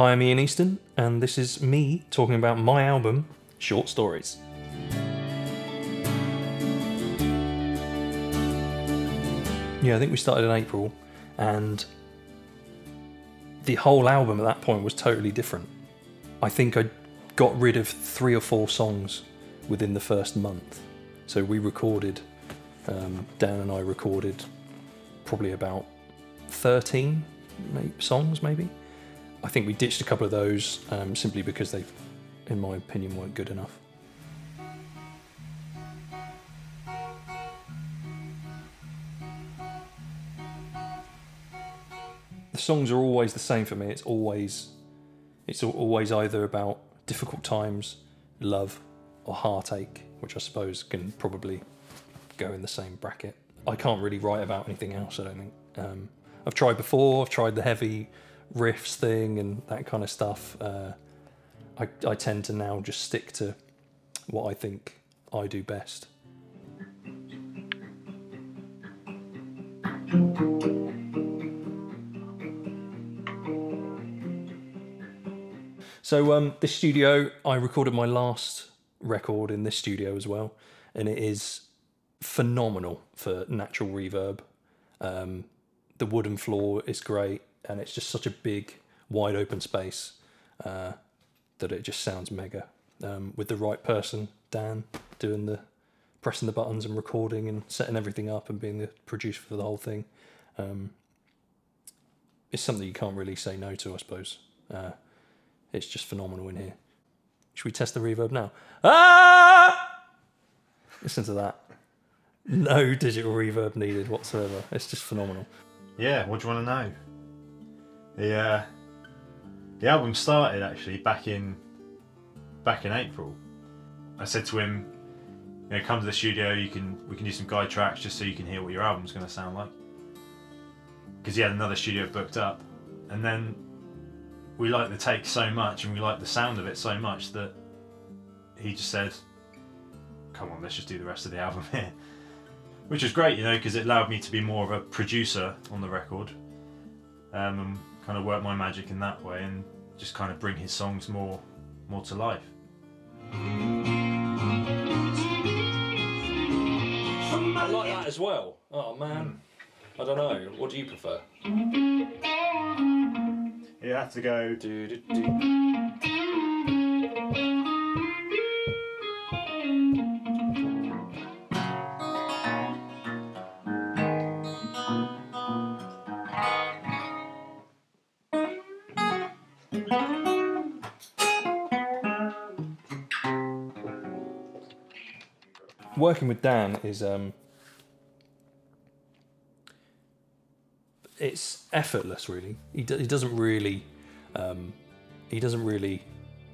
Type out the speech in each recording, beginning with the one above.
Hi, I'm Ian Easton, and this is me talking about my album, Short Stories. Yeah, I think we started in April, and the whole album at that point was totally different. I think I got rid of 3 or 4 songs within the first month. So we recorded, Dan and I recorded probably about 13 songs maybe. I think we ditched a couple of those simply because they, in my opinion, weren't good enough. The songs are always the same for me. It's always either about difficult times, love, or heartache, which I suppose can probably go in the same bracket. I can't really write about anything else, I don't think. I've tried before, I've tried the heavy riffs thing and that kind of stuff. I tend to now just stick to what I think I do best. So this studio, I recorded my last record in this studio as well, and it is phenomenal for natural reverb. The wooden floor is great, and it's just such a big, wide open space that it just sounds mega. With the right person, Dan, pressing the buttons and recording and setting everything up and being the producer for the whole thing, it's something you can't really say no to, I suppose. It's just phenomenal in here. Should we test the reverb now? Ah! Listen to that. No digital reverb needed whatsoever. It's just phenomenal. Yeah, what do you want to know? The album started actually back in April. I said to him, you know, come to the studio, we can do some guide tracks just so you can hear what your album's going to sound like. Because he had another studio booked up, and then we liked the take so much and we liked the sound of it so much that he just said, come on, let's just do the rest of the album here. Which was great, you know, because it allowed me to be more of a producer on the record. And kind of work my magic in that way and just kind of bring his songs more to life. I like that as well. Oh man, I don't know. What do you prefer? You have to go. Do, do, do. Working with Dan is it's effortless, really. He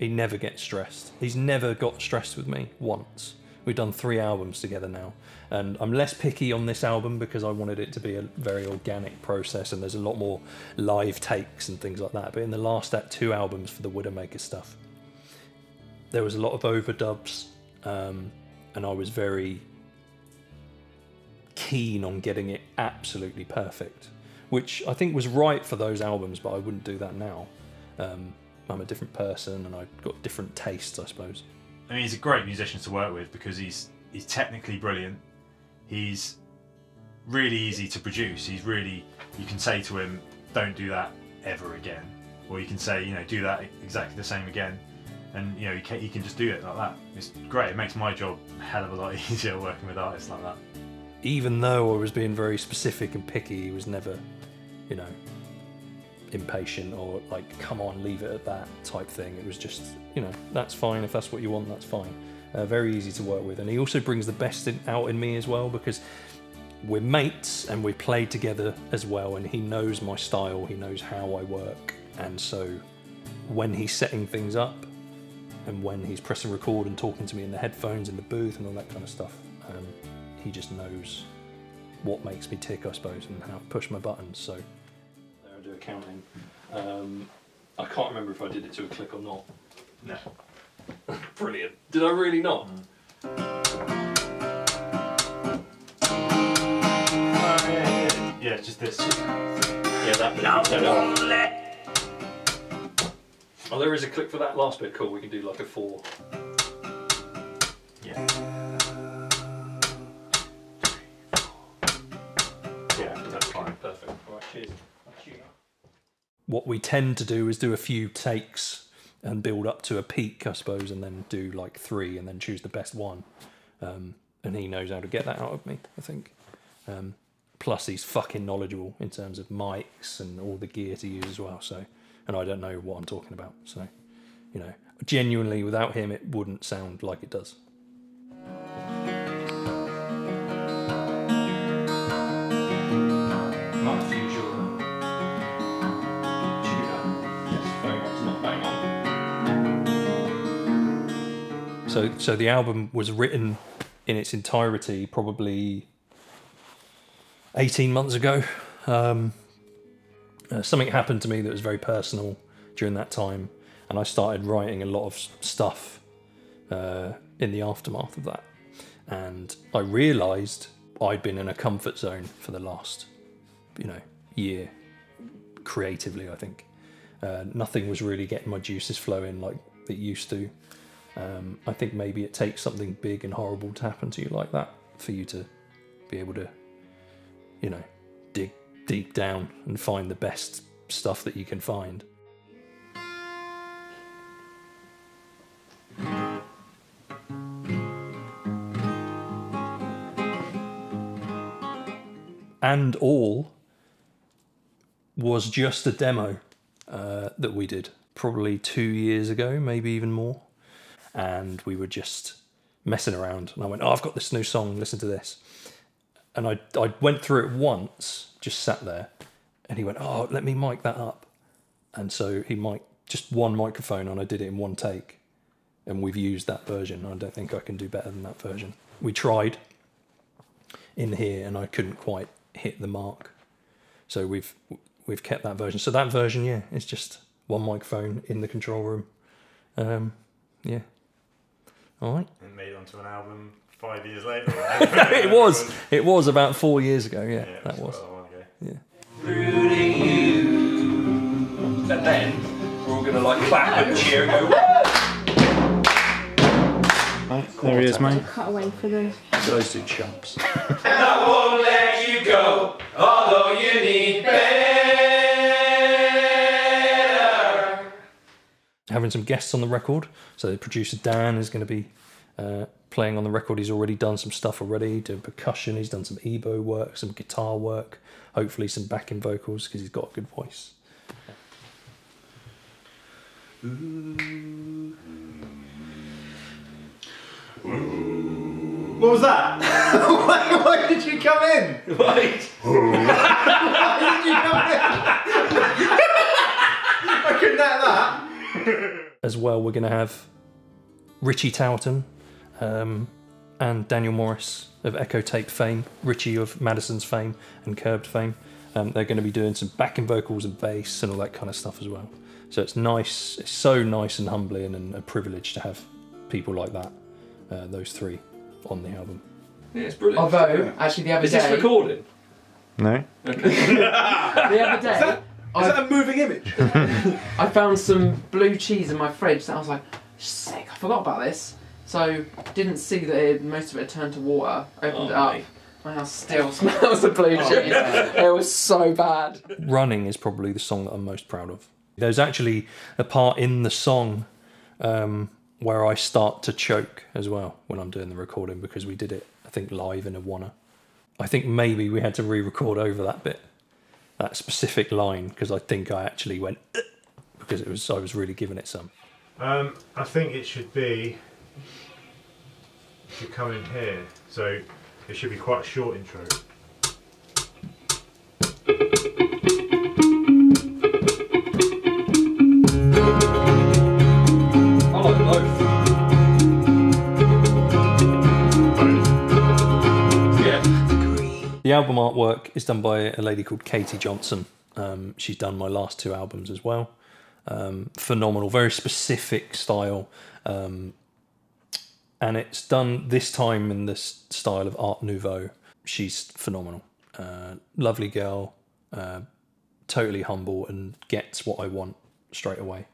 never gets stressed. He's never got stressed with me once. We've done 3 albums together now, and I'm less picky on this album because I wanted it to be a very organic process, and there's a lot more live takes and things like that. But in the last 2 albums for the Widowmaker stuff, there was a lot of overdubs, and I was very keen on getting it absolutely perfect, which I think was right for those albums, but I wouldn't do that now. I'm a different person and I've got different tastes, I suppose. I mean, he's a great musician to work with because he's technically brilliant. He's really easy to produce. He's really, you can say to him, don't do that ever again. Or you can say, you know, do that exactly the same again. And you know, he can just do it like that. It's great. It makes my job a hell of a lot easier working with artists like that. Even though I was being very specific and picky, he was never, you know, impatient or like, come on, leave it at that type thing. It was just, you know, that's fine. If that's what you want, that's fine. Very easy to work with. And he also brings the best out in me as well, because we're mates and we play together as well. And he knows my style. He knows how I work. And so when he's setting things up, and when he's pressing record and talking to me in the headphones, in the booth and all that kind of stuff, he just knows what makes me tick, I suppose, and how to push my buttons, so. There, I do a counting. I can't remember if I did it to a click or not. No. Brilliant. Did I really not? Yeah, just this. Yeah, that. No, no, no. Oh, there is a click for that last bit. Cool, we can do like a 4. Yeah. 3, 4. Yeah, that's fine. Perfect. All right, cheers. What we tend to do is do a few takes and build up to a peak, I suppose, and then do like 3 and then choose the best one. And he knows how to get that out of me, I think. Plus, he's fucking knowledgeable in terms of mics and all the gear to use as well, so... And I don't know what I'm talking about, so, you know, genuinely, without him, it wouldn't sound like it does. Not the usual. Yes, very much not bang on. So the album was written in its entirety probably 18 months ago. Something happened to me that was very personal during that time, and I started writing a lot of stuff in the aftermath of that. And I realised I'd been in a comfort zone for the last, you know, year, creatively, I think. Nothing was really getting my juices flowing like it used to. I think maybe it takes something big and horrible to happen to you like that for you to be able to, you know, dig deep down and find the best stuff that you can find. And All was just a demo that we did probably 2 years ago, maybe even more. And we were just messing around. And I went, oh, I've got this new song, listen to this. And I went through it once, just sat there, and he went, oh, let me mic that up. And so he mic'd just one microphone, and I did it in one take. And we've used that version. I don't think I can do better than that version. We tried in here, and I couldn't quite hit the mark. So we've kept that version. So that version, yeah, it's just one microphone in the control room. Yeah. All right. It made it onto an album 5 years later. It was about 4 years ago. Yeah, yeah, that was. Yeah. Rooting you. And then we're all gonna like clap and cheer and go. Right, there he is, mate. Cut away for the. Those two chumps. I won't let you go, although you need better. Having some guests on the record, so the producer Dan is going to be. Playing on the record. He's already done some stuff already, doing percussion, he's done some ebow work, some guitar work, hopefully some backing vocals because he's got a good voice. Ooh. Ooh. What was that? Why did you come in? Wait. Why did you come in? I couldn't have that. As well, we're going to have Richie Towerton, and Daniel Morriss of Echo Tape fame, Richie of Madison's fame and Curbed fame. They're going to be doing some backing vocals and bass and all that kind of stuff as well. So it's nice, it's so nice and humbling and a privilege to have people like that, those three, on the album. Yeah, it's brilliant. Although, actually the other day... Is this recording? No. Okay. The other day... Is that a moving image? I found some blue cheese in my fridge that I was like, sick, I forgot about this. So, didn't see that most of it had turned to water, opened it up. Mate. My house still smells of blue cheese. It was so bad. Running is probably the song that I'm most proud of. There's actually a part in the song where I start to choke as well when I'm doing the recording because we did it, I think, live in Awana. I think maybe we had to re-record over that bit, that specific line, because I think I actually went because I was really giving it some. I think it should be... should come in here, so it should be quite a short intro. I like both. Yeah. The album artwork is done by a lady called Katie Johnson. She's done my last 2 albums as well. Phenomenal, very specific style. And it's done this time in this style of Art Nouveau. She's phenomenal. Lovely girl, totally humble and gets what I want straight away.